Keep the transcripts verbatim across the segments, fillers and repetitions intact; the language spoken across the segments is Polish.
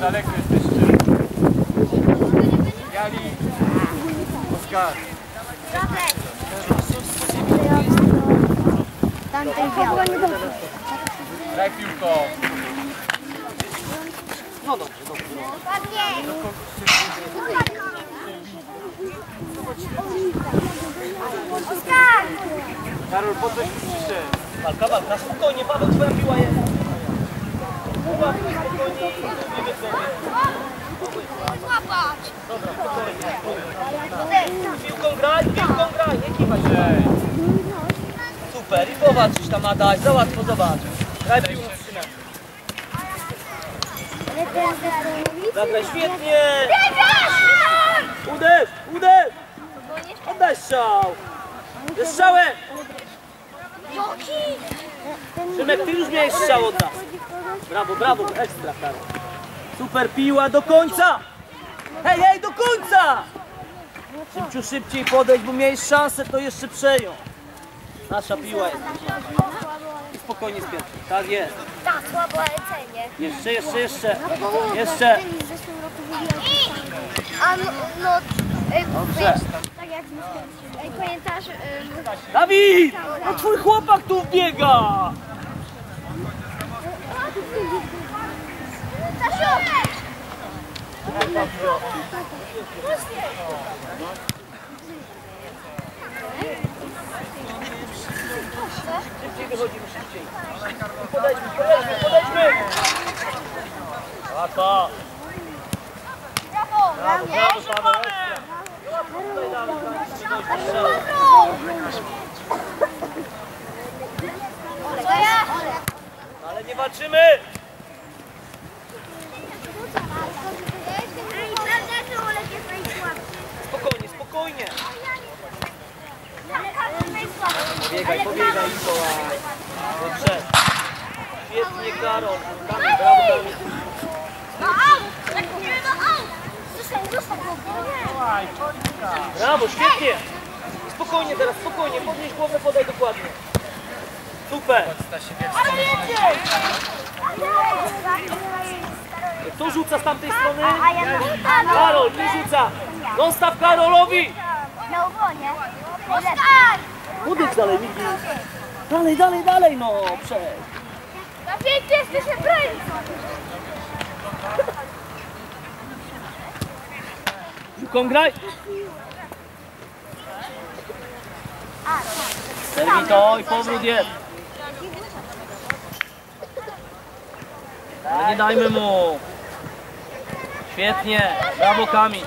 Bardzo daleko jesteście. Jali. Oskar. Tamten biały. Daj piłką. No dobrze, dobrze. Oskar! Karol, po coś przyszedł. Walka, walka, na spokojnie, Paweł, twoja piła jest. Uwaga, spokojnie, nie wiesz sobie. Złapać! Dobra, spokojnie. Piłką graj, piłką graj, nie kiwaj się. Super, i popatrz, tam Ada, za łatwo, zobacz. Graj piłką. Zagraj, świetnie! Uderz, uderz! Oddaj strzał! Jest strzałem! Szymek, ty już miałeś strzał od nas. Brawo, brawo, ekstra, Karol. Super piła, do końca! Hej, hej, do końca! Szybciu, szybciej podejść, bo miałeś szansę, to jeszcze przeją. Nasza piła jest. Spokojnie spięty. Tak jest. Tak, słabo, ale cenię. Jeszcze, jeszcze, jeszcze. Jeszcze. A no, no, dobrze. Tak jak pamiętasz... Dawid! A twój chłopak tu biega! Szybciej dochodzimy, szybciej. Podejdźmy, podejdźmy, podejdźmy! Łatwo! Brawo! Brawo, brawo, brawo! Ale nie walczymy! Spokojnie, spokojnie! Biegaj, pobiegaj, Mikołaj. Dobrze. Świetnie, Karol. Kamil, brawo, Kamil. No out! Tak mówię, no out! Zostań, zostań. Brawo, świetnie. Spokojnie teraz, spokojnie. Podnieś głowę, podaj dokładnie. Super. Ale jedziesz! Kto rzuca z tamtej strony? Karol, nie rzuca. Zostaw Karolowi. Na ogonie. Oskar! Uderz dalej, Miki. Dalej, dalej, dalej, no, przejdź. Na pięknie jesteś Hebrajcą. Piłką graj. Serwito i powrót jest. Ale nie dajmy mu. Świetnie, brawo Kamil.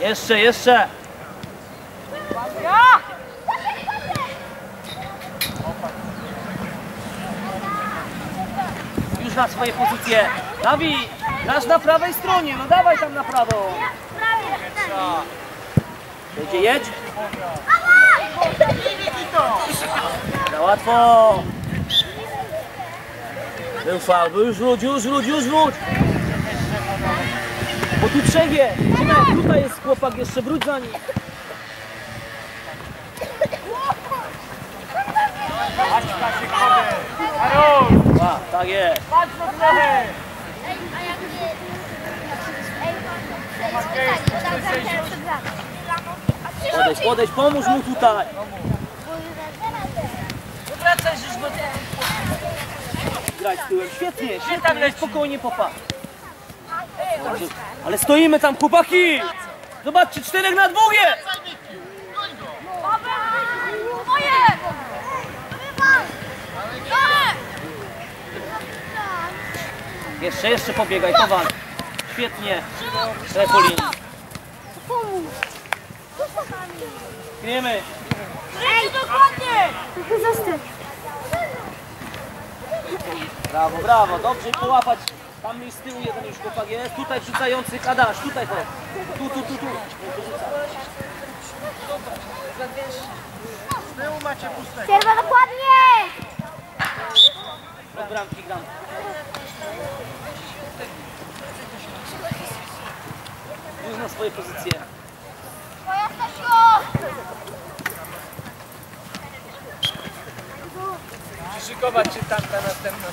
Jeszcze, jeszcze. Ja! Już na swoje pozycje. Dawid, grasz na prawej stronie, no dawaj tam na prawo. Będzie jedź? Za łatwo. Był faul, był już wróć, już wróć, już wróć. Bo tu trzech jest. Tutaj jest chłopak, jeszcze wróć za nim. A, tak jest. Patrz na trochę. Ej, a jak nie... Ej, to podejdź, podejdź, pomóż mu tutaj. Wracaj, żeś go... Graj z tyłem, świetnie, świetnie, spokojnie popatrz. Ale stoimy tam, chłopaki! Zobaczcie, czterech na dwóch jest! Jeszcze, jeszcze pobiegaj, powal. Świetnie. Repolin. Kryjemy. Ej, dokładnie! Zostań. Brawo, brawo. Dobrze połapać. Tam z tyłu jeden już chłopak jest. Tutaj rzucający Adasz, tutaj to. Tu, tu, tu, tu. Z tyłu macie pustego. Sierwa, dokładnie! Od bramki gram. Już na swoje pozycje. Przyszykować się tam na następną.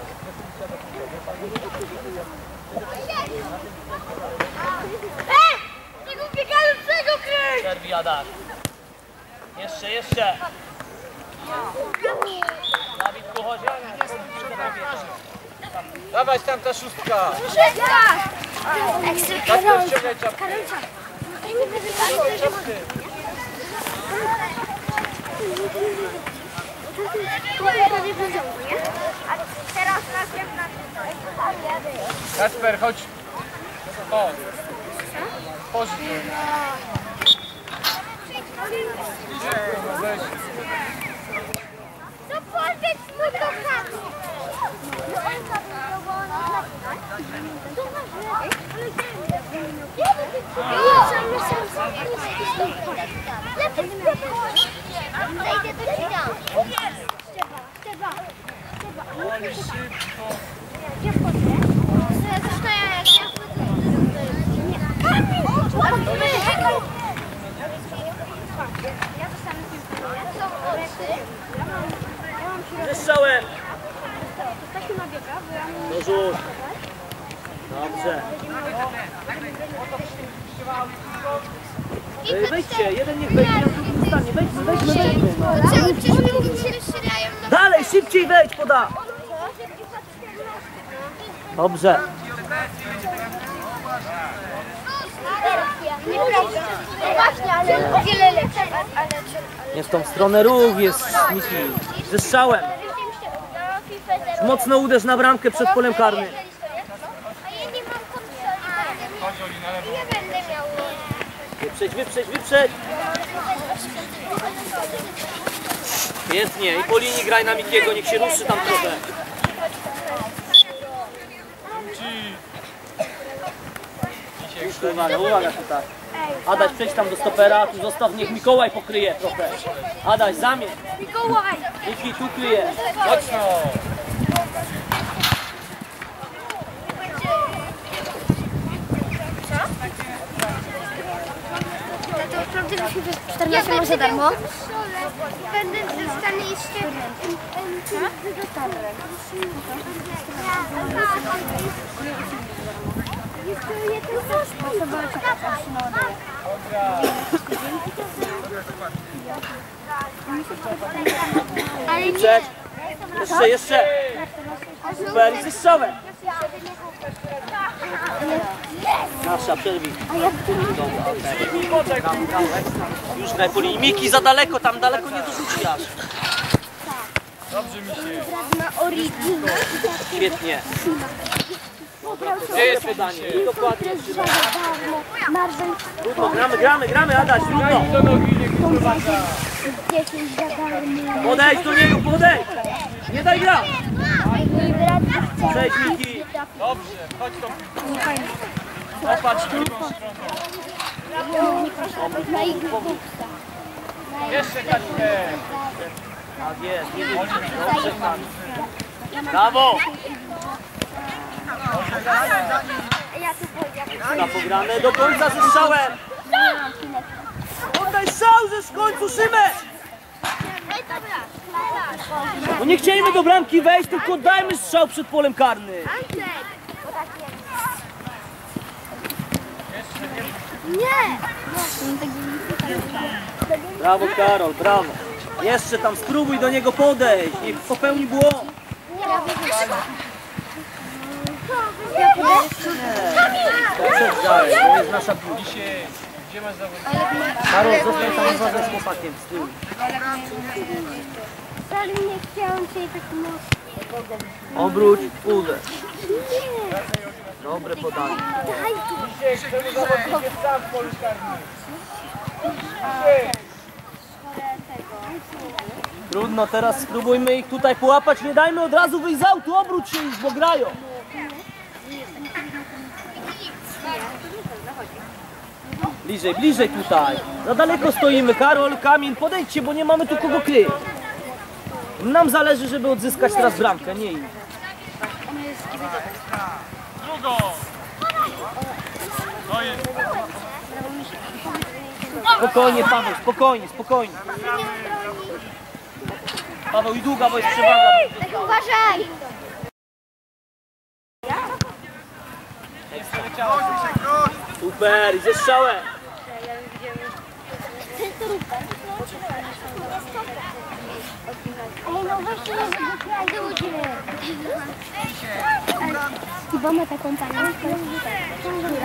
Eee! Tego biegającego kryj! Przerwij Ada. Jeszcze, jeszcze. Dawid pochodzi. Dawaj tam ta szóstka. Szóstka! Tak to ściągaj czapkę. Kasper, chodź. O. Pożycz. No pożycz mu do chaty. Zejdę do ciebie. Ale szybko. Ja wchodzę. Zostaję, ja wchodzę. Kamil! Ja zostanę piłką. Co wchodzę? Ja mam... Ja mam środek. Wystrzałem! Zostańmy na biega, bo ja mam... Dobrze. Dobrze. Wejdźcie, jeden niech wejdzie, ja tu zostanie. Wejdźmy, wejdźmy, wejdźmy. Dalej, szybciej wejdź, poda! Dobrze. Nie w tą stronę rów, jest Michał. Ze strzałem. Mocno uderz na bramkę przed polem karnym. Wyprzeć, wyprzeć, wyprzeć. Pięknie, i po linii graj na Mikiego, niech się ruszy tam trochę. Uwaga, uwaga tutaj. Adaś, przejdź tam do stopera, tu zostaw, niech Mikołaj pokryje trochę. Adaś, zamień. Mikołaj! Miki, tu kryje. Mocno! czternaście może darmo? Będę zostanę jeszcze... Ale nie! Jeszcze, jeszcze! Super, i zestrzałem! Nasza przerwij. Już graj po linii. Miki za daleko, tam daleko nie dorzuci aż. Dobrze mi się. Świetnie. Gdzie jest podanie? Dokładnie. Trudno, gramy, gramy, gramy, Adaś, trudno. Podejdź do niego, podejdź. Nie daj gra. Cześć Miki. Dobrze, chodź do mnie. Popatrz drugą stronę. Jeszcze Kaśkę. Tak jest, nie wyjdzie. Dobrze, tam. Brawo. Na pograne do końca ze strzałem. Oddaj strzał ze końcu, Szymek. No nie chcieliśmy do bramki wejść, tylko dajmy strzał przed polem karnym. Nie! Brawo Karol, brawo. Jeszcze tam spróbuj do niego podejść. Niech popełni błąd. To jest nasza piłka. Karol, zostań tam uważaj z chłopakiem z tyłu. Ale nie chciałem cię tak mocno. Obróć, uderz. Dobre podanie. Trudno, teraz spróbujmy ich tutaj połapać. Nie dajmy od razu wyjść z autu, obróć się już, bo grają. Bliżej, bliżej tutaj. Za daleko stoimy. Karol, Kamil, podejdźcie, bo nie mamy tu kogo kryć. Nam zależy, żeby odzyskać teraz bramkę, nie im. Drugą! To jest... Spokojnie Paweł, spokojnie, spokojnie. Paweł i długa, bo jest przewaga. Uważaj! Super, ze strzałem. Ale no właśnie, że ludzie. Chyba ma taką panią, która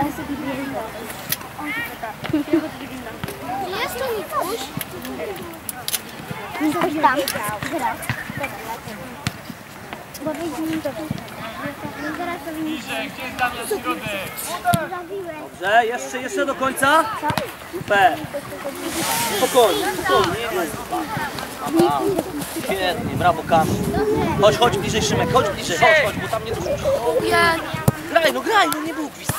sobie biegła. Jest tu Mikołaj? Mikołaj tam. Zaraz. Bo wyjdzie mi to. Zaraz to wyjdzie. Dobrze, jeszcze, jeszcze do końca. Super. Spokojnie, spokojnie. Świetnie, brawo Kamil. Chodź, chodź bliżej Szymek, chodź bliżej, chodź, chodź, bo tam nie dorzucisz. Graj, no graj, no nie było gwizda.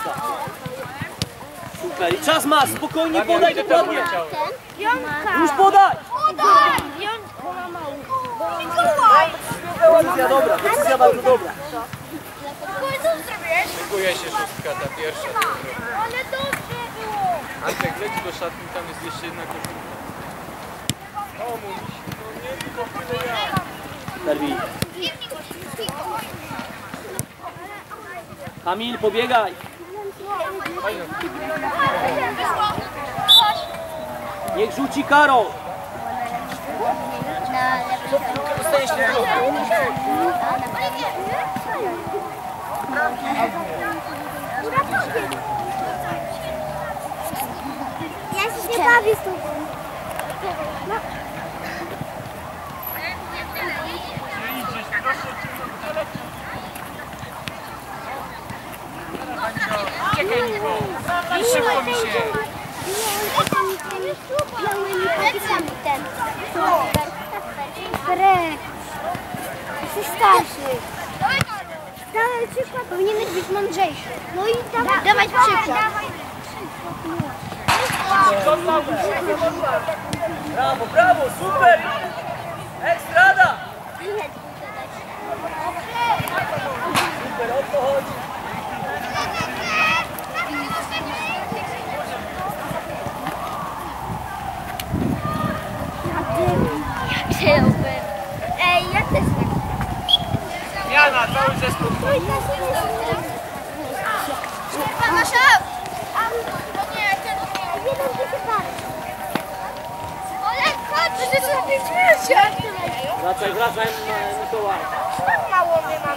Super, i czas masz, spokojnie podaj dokładnie. Już podaj! Podaj! Mikołaj! Decyzja dobra, decyzja bardzo dobra. Dziękuję się, szóstka, ta pierwsza. Ale dobrze było! Antek, leci do szatni, tam jest jeszcze jedna koszulka. No nie, tylko chwilę ja. Darwin. Kamil, pobiegaj! Niech rzuci Karol! Ja się nie bawię z tobą. Nie szybko mi się. Jesteś starszy. Dawaj przykład. Powinieneś być mądrzejszy. No i dawaj, dawaj przykład. Brawo, brawo, super! Ekstrada! Super, o to chodzi. Ej, ja też tak. Jana, to już jest spokojnie. Czerwa, masz aut! No nie, ten nie. Jeden się parę. Olek, chodź, że to pięć miesiąc. Wracaj, wracaj, Mikołaj. Tak mało nie ma nos.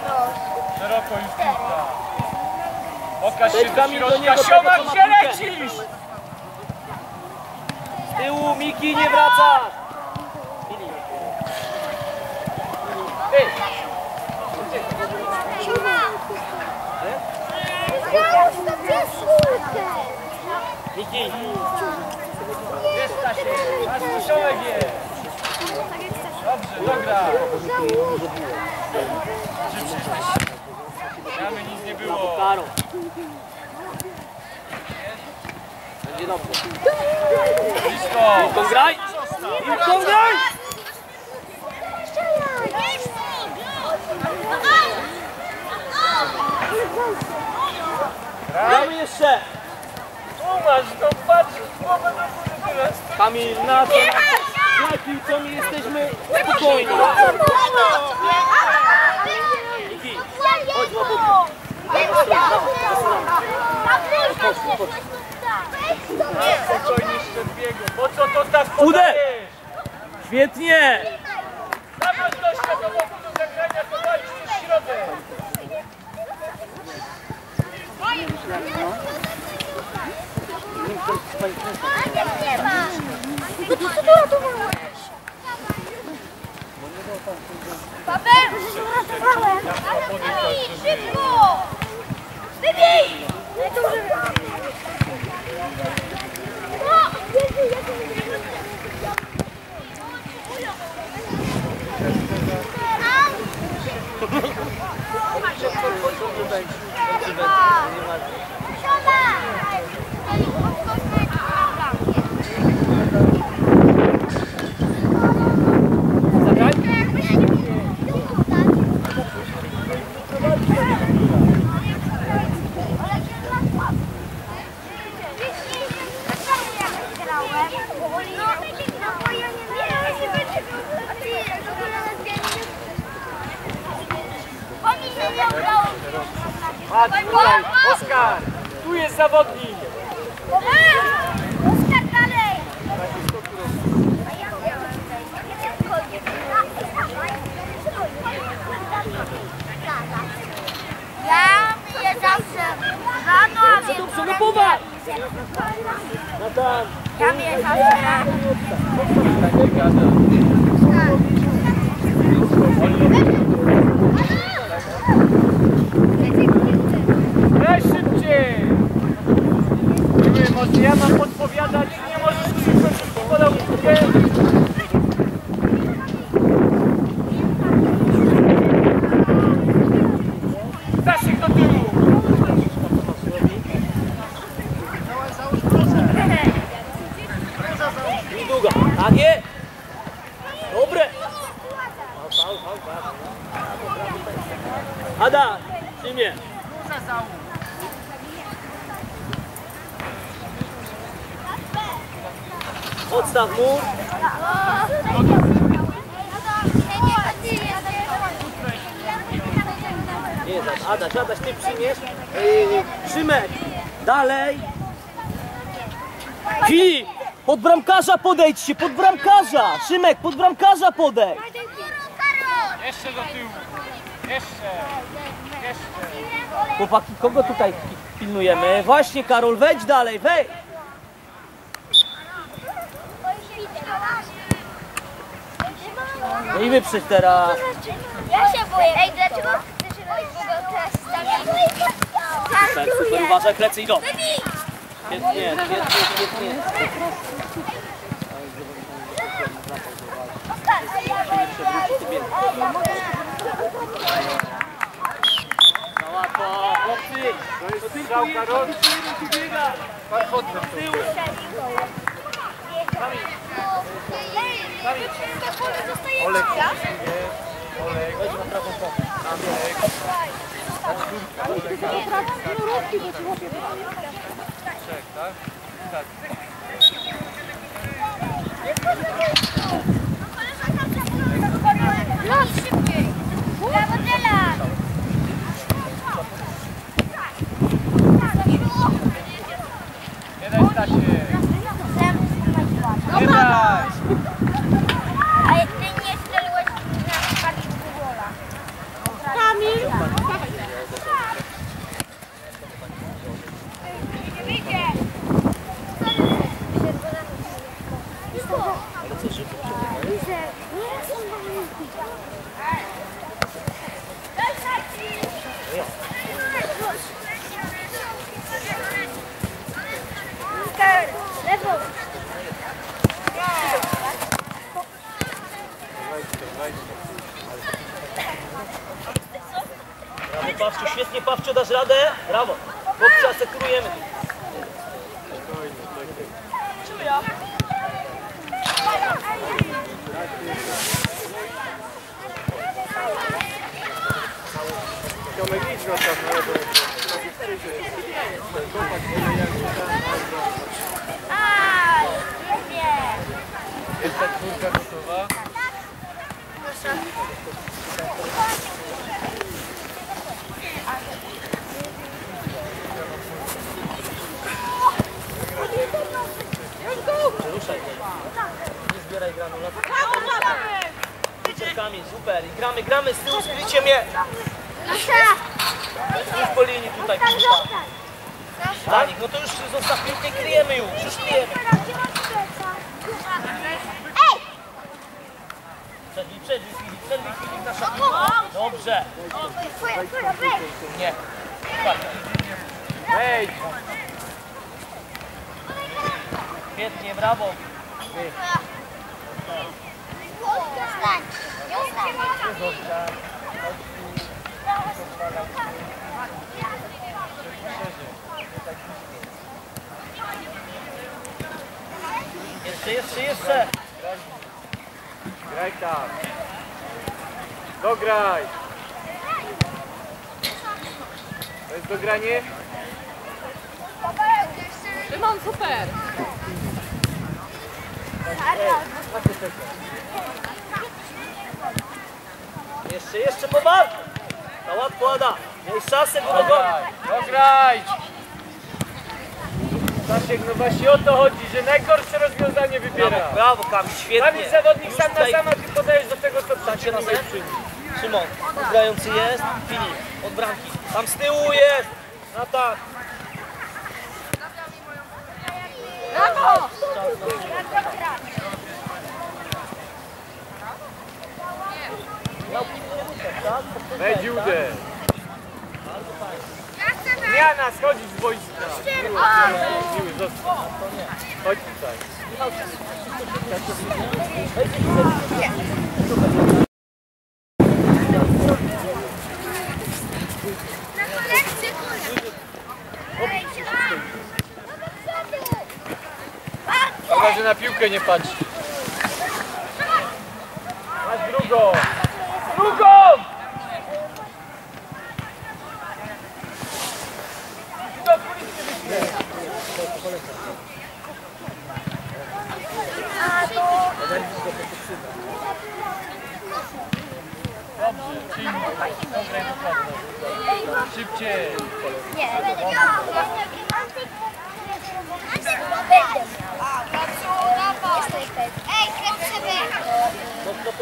Szeroko już piłka. Pokaż się do środka, Siomak, się lecisz! Z tyłu, Miki, nie wracasz! Miki! Wysta się! Aż muszołek jest! Dobrze, dobra! Gramy, nic nie było! Będzie dobrze! Blisko! Graj! Graj! Gramy jeszcze! Tu masz, to patrz, głowę do góry teraz. Kamil, na to, na piłce jesteśmy spokojni. Miki, chodź na boku. Spokojnie jeszcze biegu, po co to tak podajesz? Świetnie! Zabierz gościa do boku do zagrania, podalisz przez środek. Paweł! Wybij! Szybko! Wybij! Zagraj! A tutaj, Oskar! Tu jest zawodnik! Oskar dalej! Ja mnie zawsze rano, a więc... Dobrze, no powa! Ja mnie zawsze ja mam podpowiadać, nie możesz mi przychodzić podał łódkę. Zaszczyk do tyłu. Załóż proszę. Niedługo. A nie. Dobre. Ada, imię. Odstaw mu. Nie, Adaś, Adaś, ty przyjmiesz. Szymek, dalej. Filip, pod bramkarza podejdź się, pod bramkarza. Szymek, pod bramkarza podejdź. Jeszcze do tyłu. Jeszcze. Jeszcze. Chłopaki, kogo tutaj pilnujemy? Właśnie, Karol, wejdź dalej, wejdź. No i wyprzeć teraz. Ja się boję. Ej, dlaczego chcesz robić go teraz stawić? Tak, super, uważaj, plecy idą. Świetnie, świetnie, świetnie. No łatwo, chłopcy. To tylko jeden, ty biega. Pan chodź na tył. Olek, Olek, weź na prawą stronę. Olek, Czek, tak? Tak. Los szybciej. Brawo, Dela. Jeden stać się. No mama! Ale ty nie strzeliłeś na spadki w gola. Kamil! Wyjdzie! Lewo! Brawo, Pawciu, świetnie, Pawciu, dasz radę? Brawo! Chłopcy, asekurujemy. Czuję. Aaaaaaj! Jest ta czwórka gotowa? Proszę. Ruszaj. Nie zbieraj granulat. Czerkami, super. I gramy, gramy z tyłu, skrycie mnie. Już po linii tutaj. Danik, no to już zostaw pięknie, kryjemy już, już kryjemy. Ej! Przedli, przedli, chwili, przedli, chwili, nasza piła. Dobrze. Nie. Wejdź. Świetnie, brawo. Jeszcze, jeszcze, jeszcze! Graj tam! Dograj! To jest dogranie? Szymon, super! Jeszcze, jeszcze po walce! Ada, łatwo Ada. Miałeś szansę go dogonić. Dograj! Stasiek, no właśnie o to chodzi, że najgorsze rozwiązanie wybiera. Brawo, brawo Kamil, świetnie. Kamil zawodnik sam na sama, ty podajesz do tego, co Stasiek na sobie przyjmie. Szymon, odgrający jest, Filip, od bramki. Tam z tyłu jest, na tak. Brawo! Wejdź udę! Miana, schodzić z boiska! Chodź tutaj! Chyba, że na piłkę nie patrz! Patrz drugą! Drugą! Szybciej! Nie,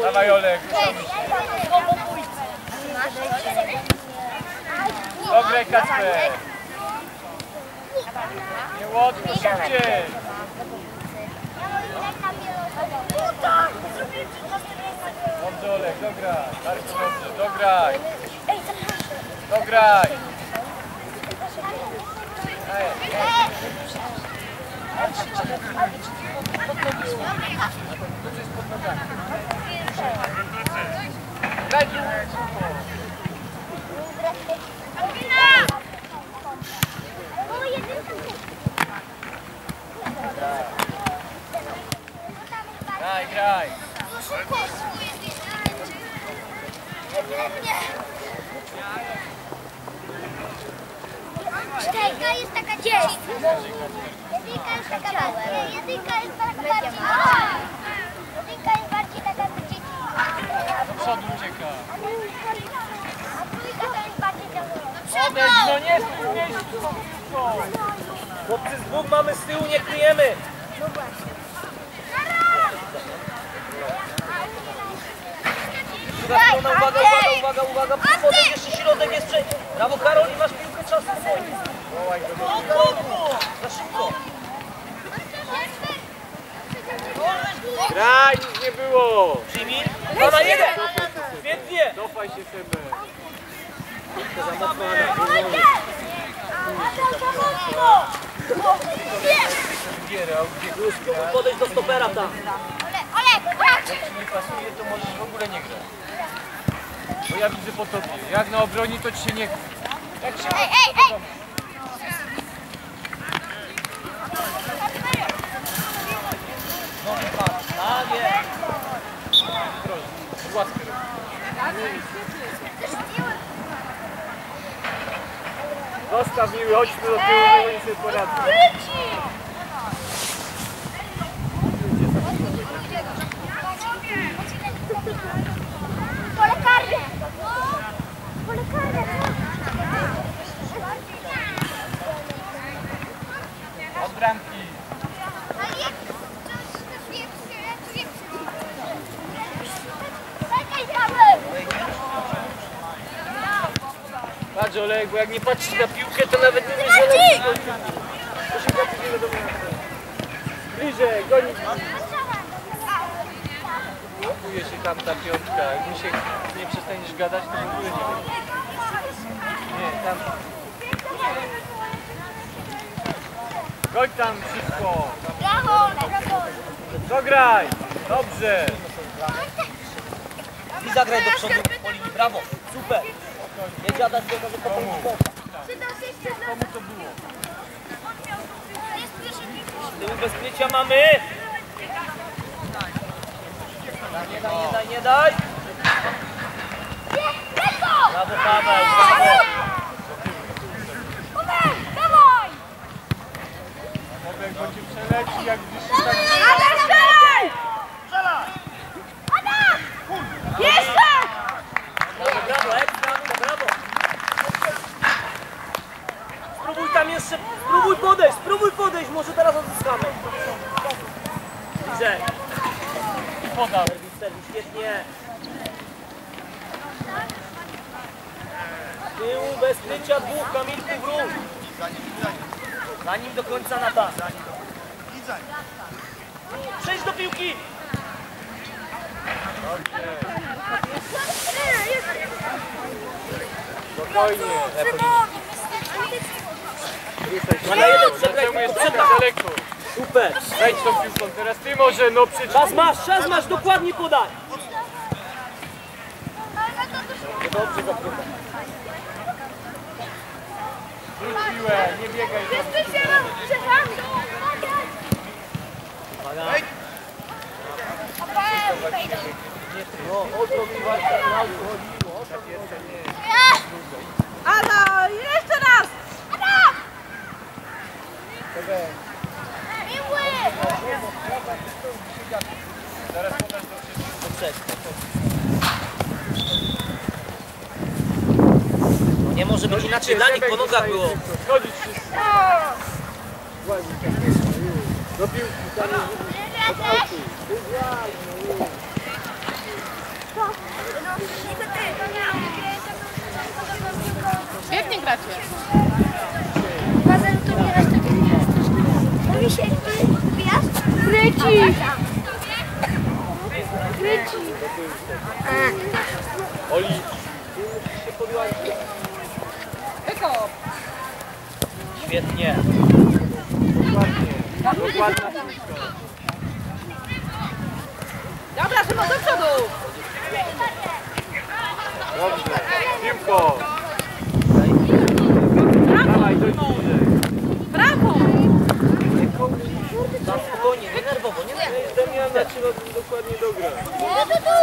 dawaj Olek! Dobre Kacper! Nie łatwo, szybciej! Dobrze Olek, dograj! Bardzo dobrze, dograj! Dograj! Graj, graj! Jedynka jest taka dziesięć. Jedynka jest taka bardziej. Jedynka jest taka bardziej. Jedynka jest bardziej taka do dzieci. Do przodu ucieka. A trójka to jest bardziej do przodu. No nie z tym miejscu. Chłopcy z dwóch mamy z tyłu, nie kryjemy. No właśnie. Uwaga, uwaga, uwaga, uwaga, uwaga, jeszcze środek jest przed. Brawo Karol, i masz piłkę czasu swoim. Za szybko. Graj, nic nie było. Przyjmij. Dwa na jeden. Dwie, dwie. Dopaj się Szymek. Podejdź do stopera tam. Olek, jak ci nie pasuje, to możesz w ogóle nie grać. Bo ja widzę po tobie. Jak na obronie, to ci się nie... Jak się... Ej, ej, ej! No nie patrz. A nie! Proszę, łaskę robię. Zostaw miły, chodźmy do tyłu, bo oni sobie poradzą. Od bramki. Ale jak ktoś to wie, to wie. Patrz Olek, bo jak nie patrzysz na piłkę, to nawet nie wiesz, że to się patrzymy do mnie. Bliżej, goni. Blokuje się tam ta piątka, jak mi się nie przestaniesz gadać, to w ogóle nie będzie. Nie, tam... Goń tam wszystko! Brawo! Dograj! Dobrze! I zagraj do przodu po linii, brawo! Super! Nie dziadać tego, że to było. Komu to było? Tył bezpiecia mamy! Nie daj, nie daj, nie daj! Brawo, Paweł! Brawo! Dawaj! Olek, bo cię przeleci, jak gdzieś tak... Ada, strzelaj! Strzelaj! Ada! Jeszcze! Brawo, brawo, ekstra, brawo! odejść, może teraz odzyskamy. Dobrze. Podał. Świetnie. Tyłu bez krycia dwóch, Kamilku wróg. Za nim do końca nada. Przejdź do piłki. Spokojnie. Ale jeden przegraj, super. Wejdź tą piłką, teraz ty może, no przecież. Czas masz, czas masz, dokładnie podaj. Dobrze, dobrze. Wróciłem, nie biegaj. Uwaga. No, o to mi właśnie chodziło. Ada, jeszcze raz! Ada! Miły! Zaraz pokaż to wszystko. Nie może być inaczej, dla nich po nogach było. Chodzić wszystko. Do piłki, tam jest. Świetnie gracie. Razem tu nie raz tak nie jest. Mówi się, gwiazd? Kryci! Kryci! Oli! Tylko! Świetnie! Dokładnie! Dokładnie! Dobra, Szymon, do przodu! Dobrze, szybko! Dawaj, do góry! Brawo! Tam spokojnie, nie nerwowo, nie nerwowo. Damian zaczyna dokładnie do gry. Nie, to tu!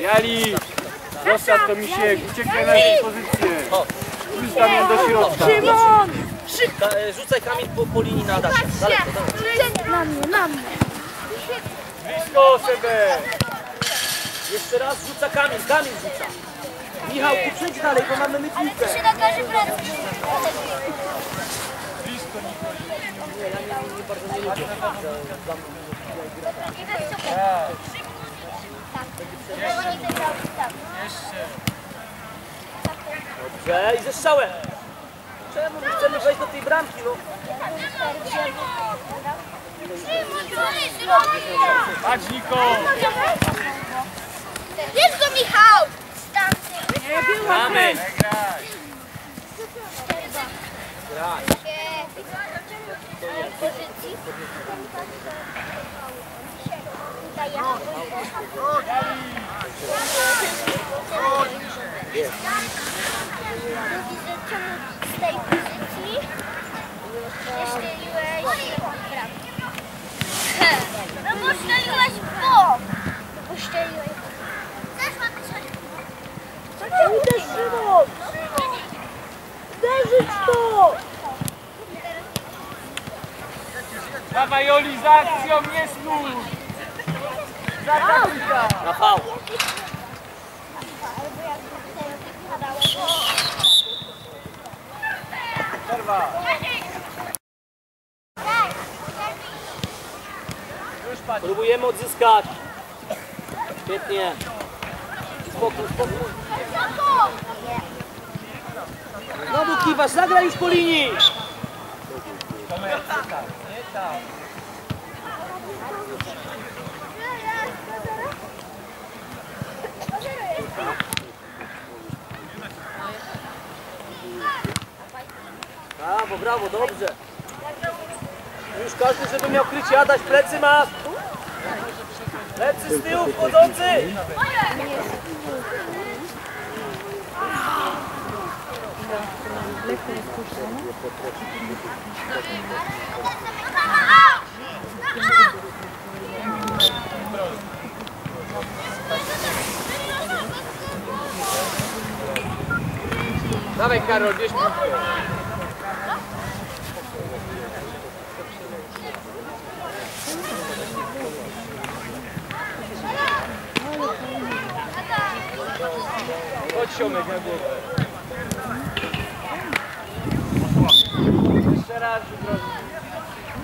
Jali! Zostaw to mi się, uciekaj na tej pozycję. Już Damian do środka. Szymon! Szybko! Rzucaj Kamil po, po linii na Adasia. Na mnie, na mnie. Blisko sobie! Jeszcze raz rzuca Kamil, Kamil rzuca. Michał, tu przejdź dalej, bo mamy piłkę. Ale się nakaże pracy. Blisko Mikołaj. Nie, ja nie, nie bardzo nie lubię. Jeszcze. Dobrze, i ze strzałem. Czemu chcemy wejść do tej bramki, no? Patrz, Niko! Jest to Michał! Mamy! Z tej pozycji strzeliłeś bramkę. No bo strzeliłeś w bok! Bo strzeliłeś w bok. Co cię uderzyło? Uderzyć to! Dawaj, Oli, za akcją, nie snuj! Za akcja! Rafał! Przerwa! Próbujemy odzyskać. Świetnie. Spokój, spokój. Znowu kiwasz, zagraj już po linii. Brawo, brawo, dobrze. Już każdy, żeby miał krycie, Adaś, plecy ma. Plecy z tyłu wchodzący! Dawaj, Karol, bierz piłkę. Chodź, Szymek, na głowę.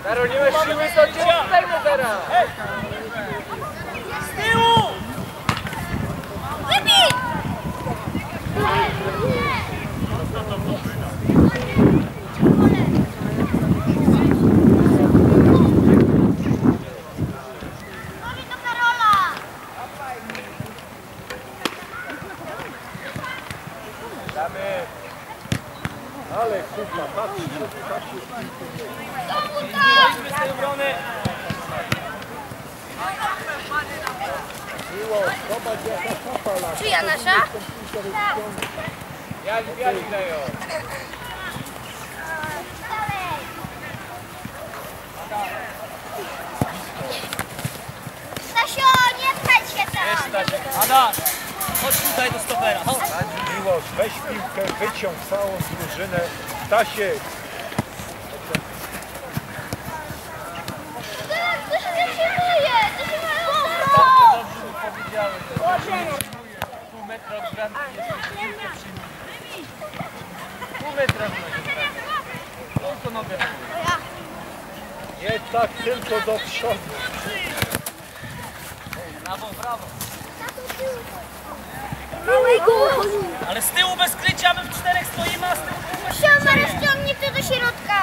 Karol, nie masz siły, co cię zostajmy teraz! Z tyłu! Wypij! Powiedz do Karola! Damy! Ale kurwa, patrz, patrz, patrz. Z tej obrony! Czyja nasza? Ja nie wiem, ile ją. Stasio, nie pchać się tam! Ada, chodź tutaj do stopera. Miłosz, weź piłkę, wyciąg całą drużynę. Stasiek! Pół metra od bramki jest piłkę przyjmuje. Pół metra od bramki. Tą nogę. Nie tak tylko do przodu. Brawo, brawo. Ale z tyłu bez krycia, my w czterech stoimy, a z tyłu Sioma, rozciągnij to do środka.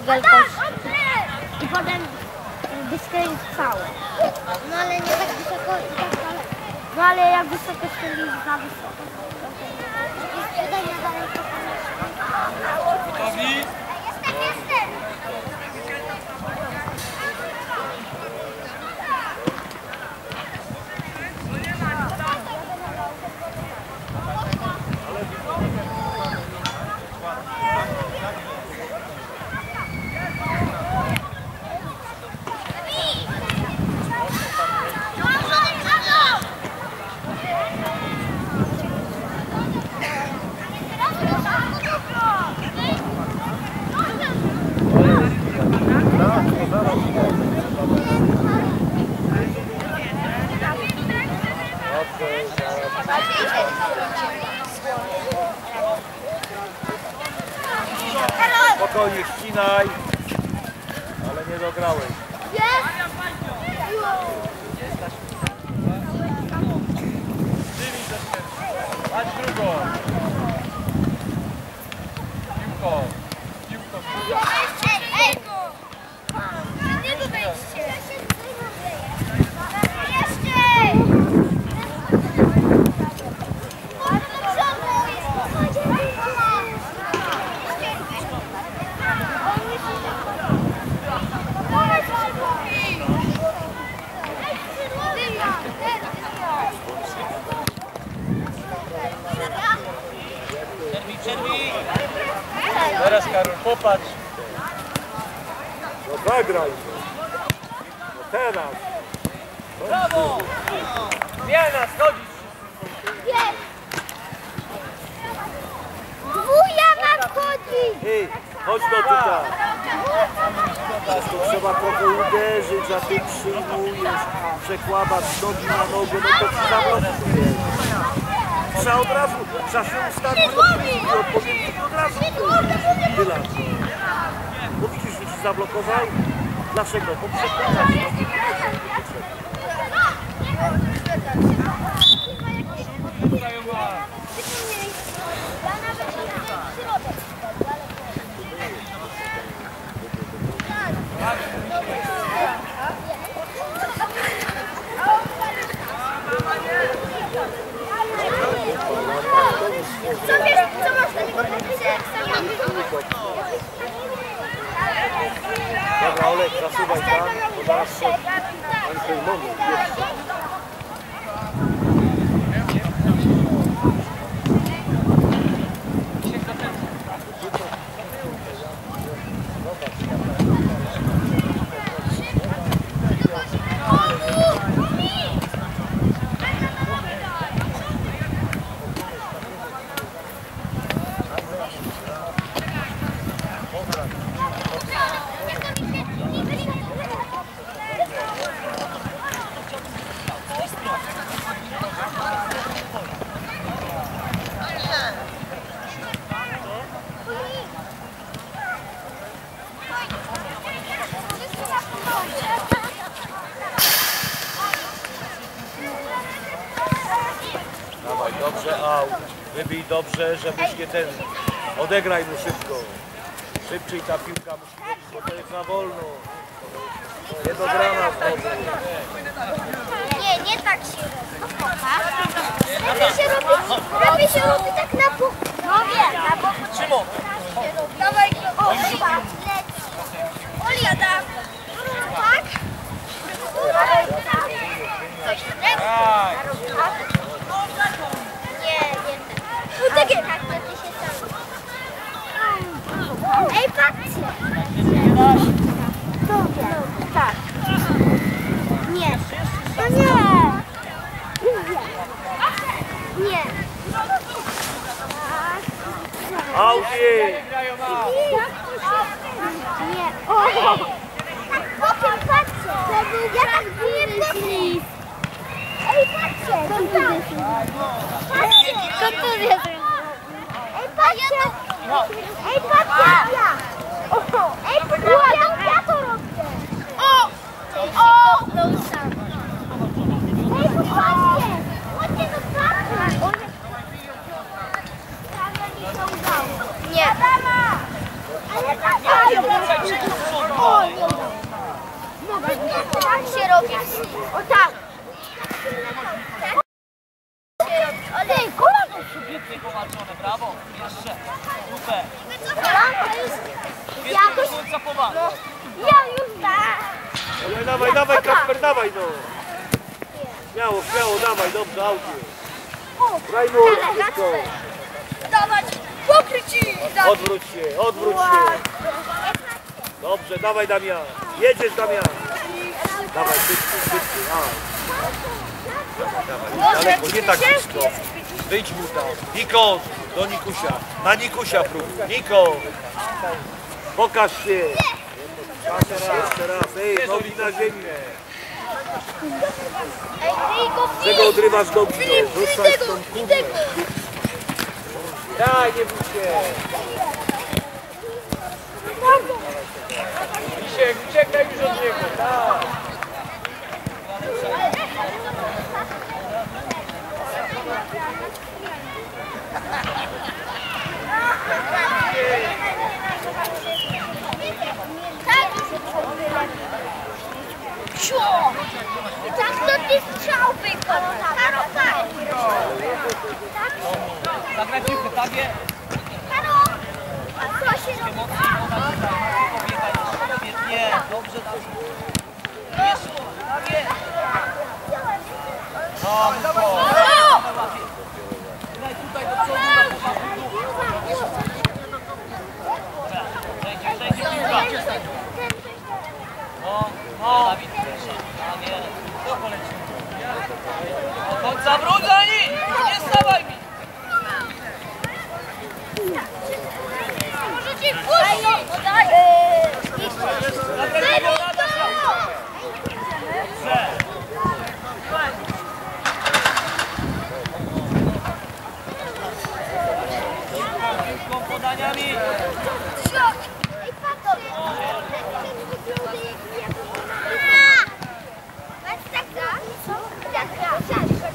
Gracias. spokojnie ścinaj, ale nie dograłeś. Jest! Aż drugą. Piłko. Piłko. Nie dodejdźcie. Teraz Karol, popatrz. No zagraj. No teraz. Brawo! Zmiana, schodzisz. Jest. Dwuja ma wchodzi. Hej, chodź do tutaj. Teraz to trzeba trochę uderzyć, a ty przyjmujesz, przekładasz nogi na nogę, no to ci zablokujesz. Trzeba od razu, trzeba się ustawić i odpowiedzieć od razu. Tyle. Bo widzisz, że się zablokował. Dlaczego? Bo przekonać. Co wiesz, co masz na niego podpisać? Dobra, Olek, zasuwaj tam, bo zaraz to Andrzej Momu jeszcze. Dobrze, żebyś nie ten... Odegraj mu szybko. Szybciej ta piłka musi być, bo to jest na wolno. Nie do grana wchodzą. Nie, nie tak się robi. Lepiej się robi, lepiej się robi tak na boku. No wiem, na boku. Szymon. Dawaj, o, chyba. Oli, Ada. Tak? Coś lepsze. Tak, tak, tak, tak, się tam. Ej, patrzcie! To wiem, tak. Nie. To nie. Nie. Auki! Nie. O! Bokiem, patrzcie! Ja tak nie. Ej, patrzcie! To tak! Patrzcie! To tu wiesz. Ej, patrz, ja! Ej, patrz, ja to robię! O! O! Ej, popatrzcie! Chodźcie do pracy! Nie! Ale tak! O! Tak się robi! O tak! Brawo, jeszcze, super. Jakoś... No, ja już tak. Dawaj, dawaj, dawaj, Kasper, dawaj no. Śmiało, śmiało, dawaj, dobrze, audio. Graj mu, wszystko. Dawać, pokryć i... Odwróć się, odwróć się. Dobrze, dawaj Damian. Jedziesz Damian. Dawaj, szybciej, szybciej, a. Dawaj, dawaj, daleko, nie tak blisko. Wyjdź mu tam. Niko, do Nikusia. Na Nikusia próbuj. Niko, pokaż się. Jeszcze raz, jeszcze raz. Ej, nogi na ziemię. Czego odrywasz do mnie? Rzucaj w tą kubę. Daj, nie bój się. Misiek, uciekaj już od niego, tak. Cio! Tak to ty strzał wykonał, Karol, tak! Zagraj piłkę, tabie! Karol! Co się robi? Nie, dobrze, Dawid! Jeszcze, tabie! No, dawaj, dawaj! Tutaj do przodu, zejdzie, zejdzie piłka! No, no! To poleci. Chodź za brudzani! Nie stawaj mi! Może cię wpuścić! Zabij go! Dobrze! Piłką podaniami! I patrz! Thank you.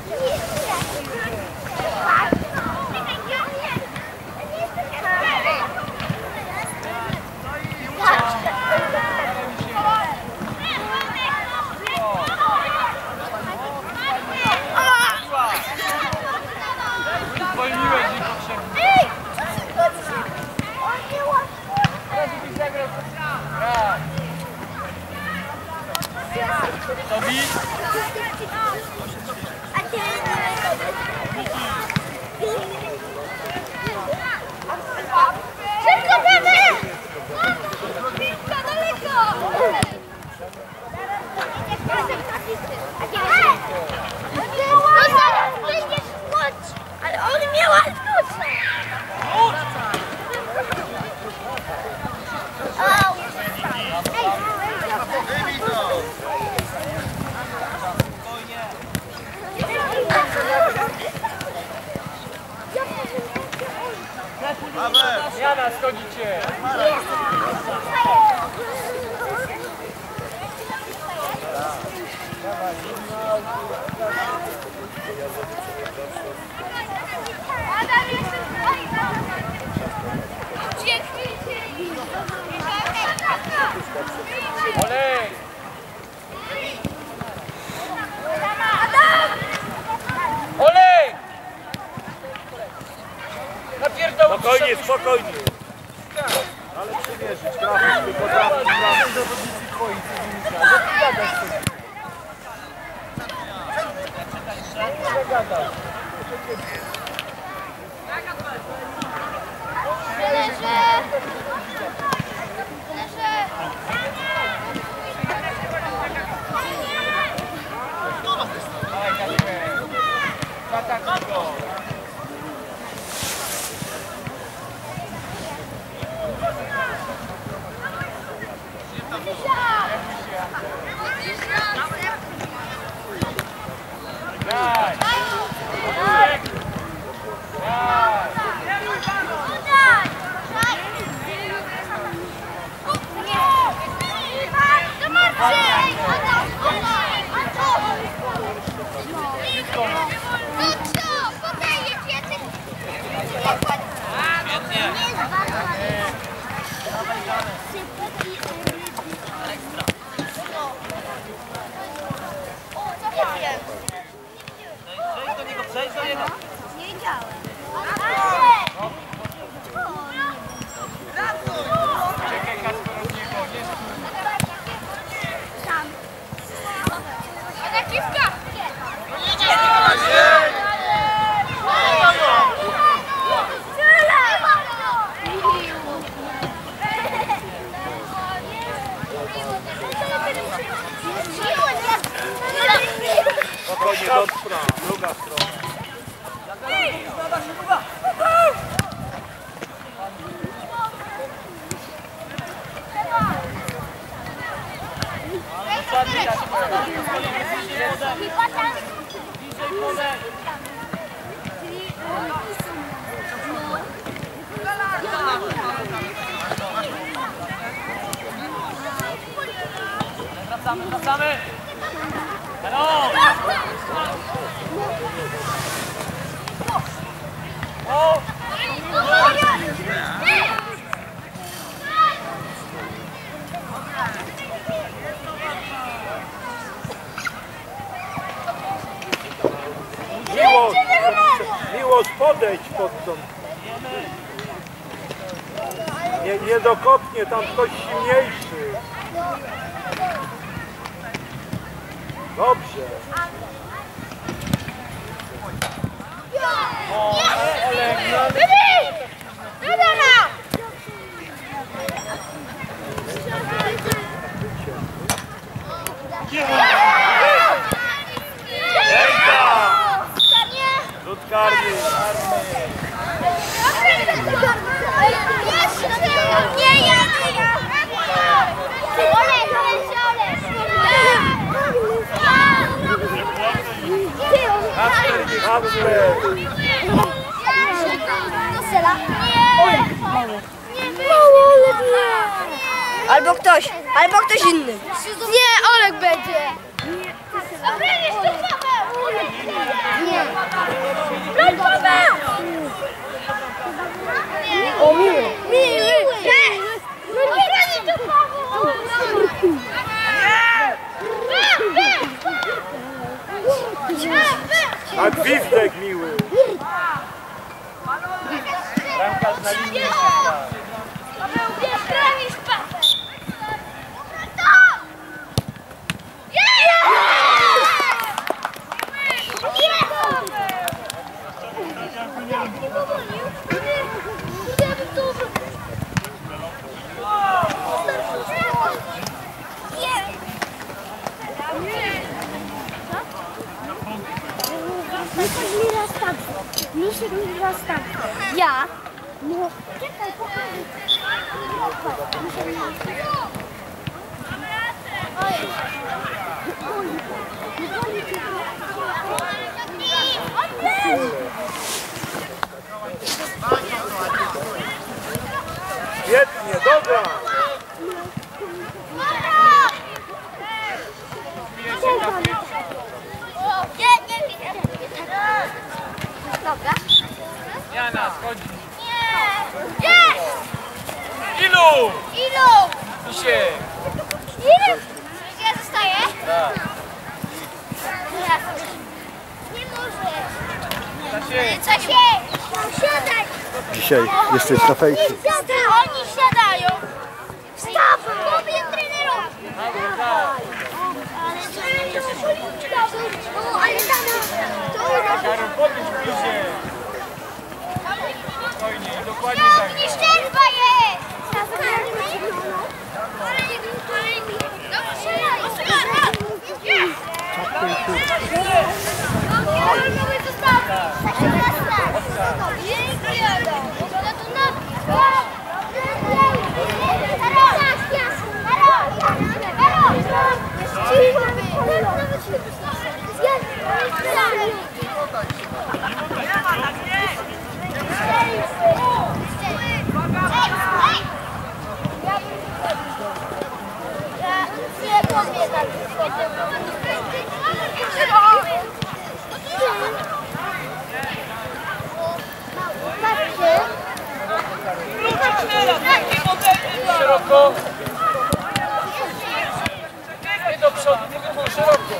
Wracamy, wracamy! Hello! O! Miłość, miłość podejdź pod tą. Nie, nie dokopnie, tam ktoś silniejszy. Dobrze. O, Olek, albo ktoś, albo ktoś inny. Nie, Olek będzie. Obronisz to, Paweł! Nie. Broń, Paweł! O, miły. Miły. Obronisz to, Paweł! A gwizdek miły. Ramka na linii. Paweł, bronisz Paweł! Misiek mi raz tak. Ja? No. Czekaj, pokażę. Misiek mi raz tak. Ojej. Nie boli cię. Świetnie, dobra. Dobra. Jana, schodzi. Nie! Nie! Ilu! Ilu! Misie! Ilu! Ja zostaję? Tak. Nie możesz. Co się? Siadaj! Dzisiaj jesteś na fejsie. Oni siadają. Wstawaj! Mówię trenerowi. Ale tam... Karol, podnieś bliżej. Spokojnie, dokładnie tak. Nie szczerba jest! Szeroko. Nie do przodu, nie wychodzą szeroko.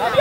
Kamil!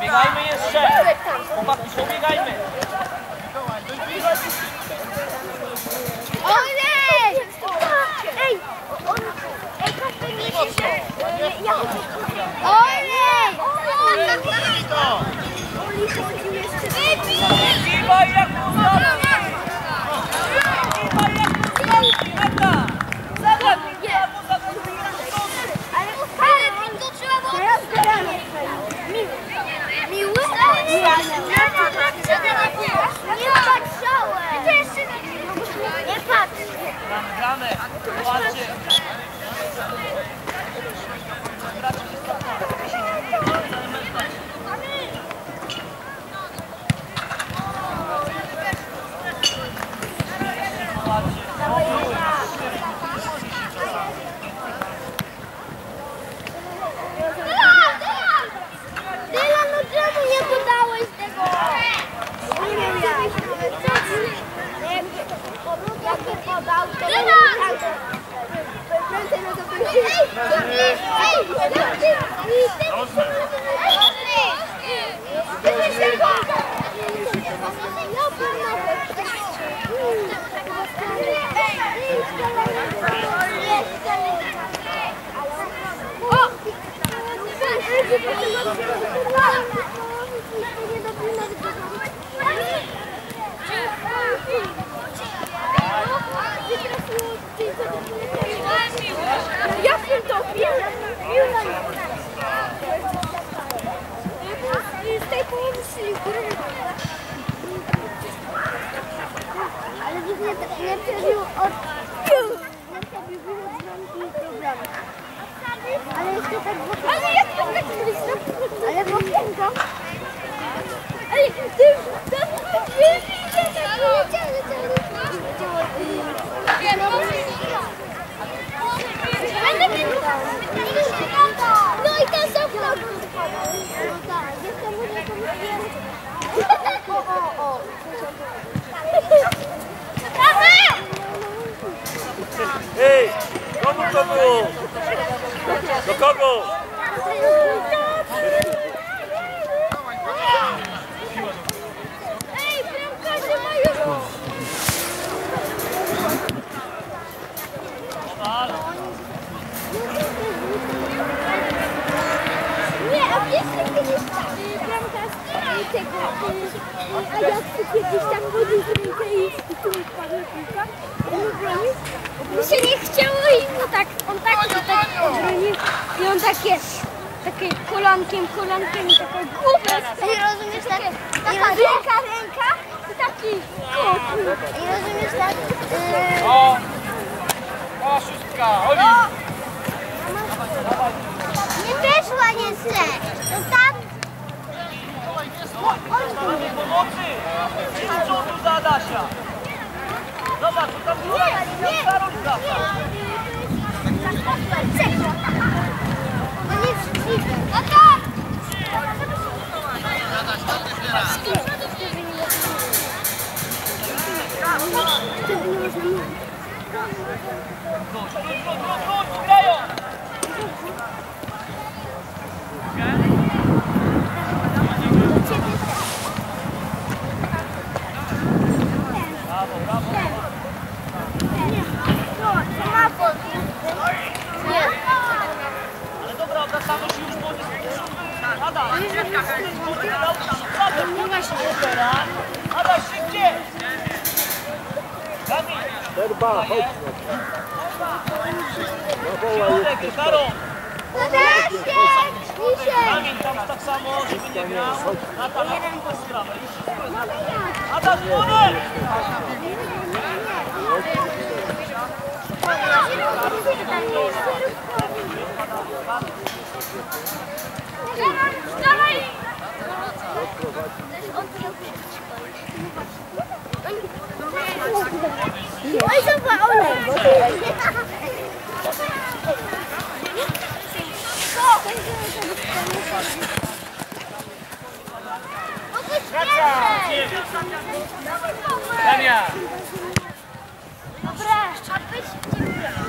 Biegajmy jeszcze! Chłopaki, biegajmy! Olej! Ej! Olej! Damian! Dobra!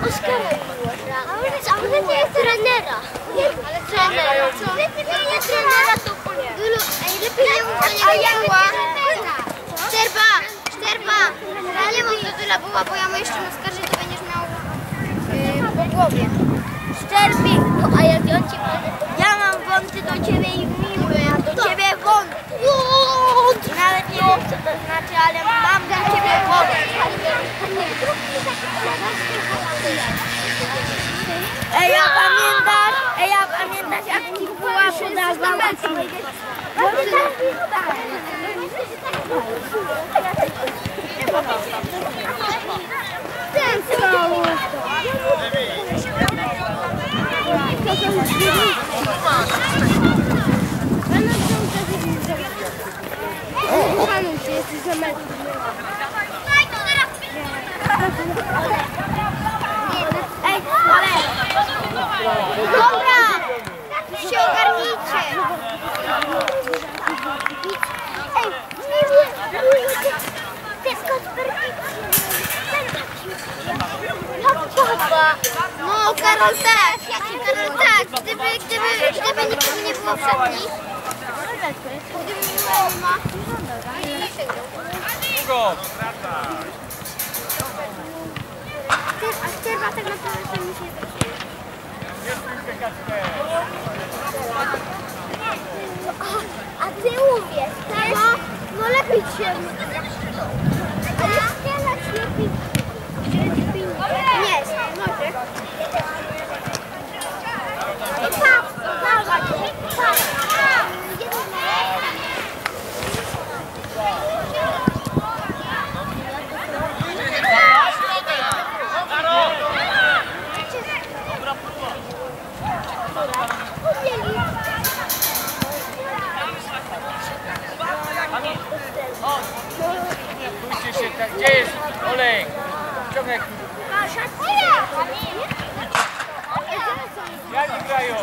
Oskar, a on będzie jak trenera. Ale trenera co? Jak nie trenera to pojechał. Lepiej nie uwolnię. A ja była. Czerba, czerba. Ale mam do tyla była, bo ja mu jeszcze naskarżę, to będziesz miał po głowie. Szczerbi, a jak on ci powie? Ja mam wąty do ciebie i miły, a do ciebie wąty. Nawet nie wiem co to znaczy, ale mam do ciebie wąty. Ej, ja pamiętasz, ej, ja pamiętasz, jak mi była podawała. Dobra! Się ogarnijcie! Ej, to jest kot perfekcyjny. No, Karol tak! Karol tak! Gdyby, gdyby, gdyby nikogo nie było w szatni. Gdyby nie była mama. A czerwa tak naprawdę mi się wyszło. A ty uwierz, tak? No, no lepiej się. Ale strzelać lepiej. Nie, może. Patrz, patrz, patrz. Gdzie jest Olek? Ciągnę. Ja nie grają.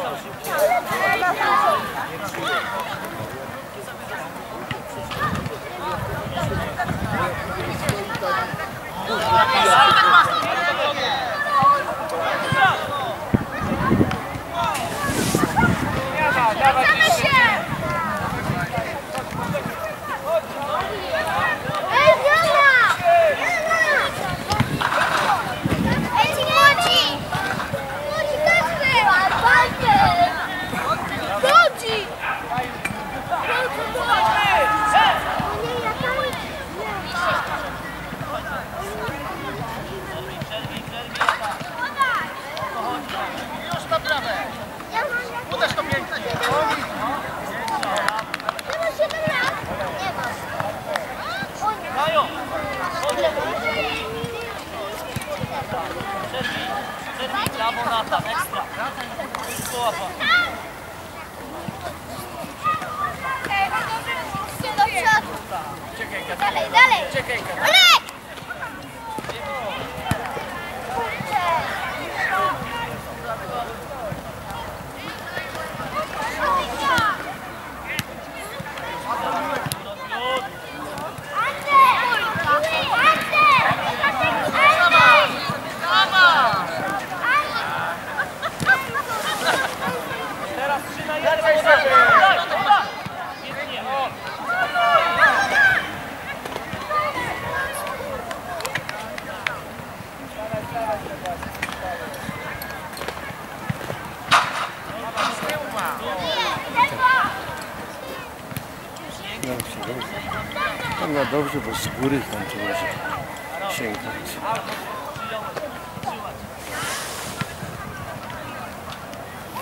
Dobrze, bo z góry tam to może sięgnąć.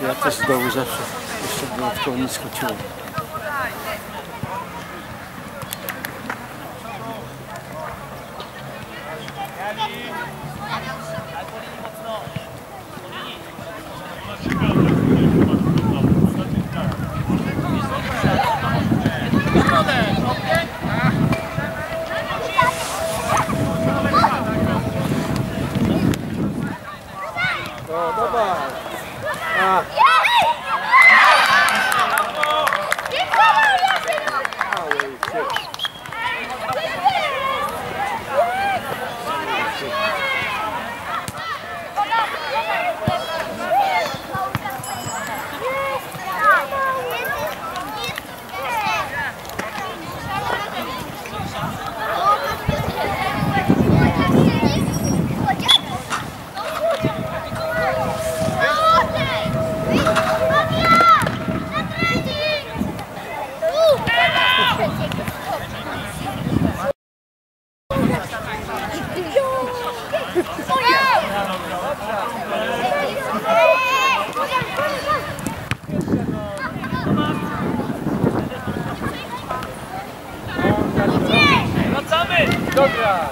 Ja też z dołu zawsze jeszcze byłem w kołni skoczyłem. Dobra! A! Dobra!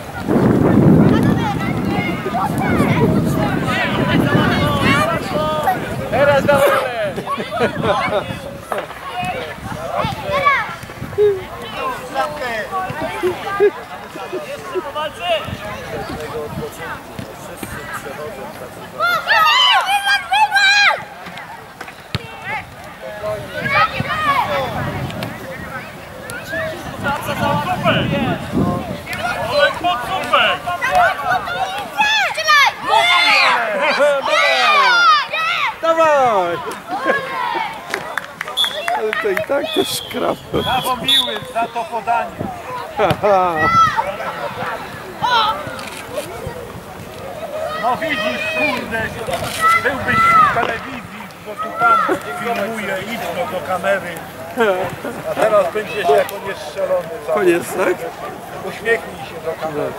Teraz dawaj! Jeszcze po walce! Dawaj! Ale to i tak to szkrapno. Brawo miły za to podanie. No widzisz, kurde, byłbyś w telewizji, bo tu pan filmuje, idź do kamery. A teraz będziesz jako niestrzelony. Koniec, tak? Uśmiechnij się do kamery.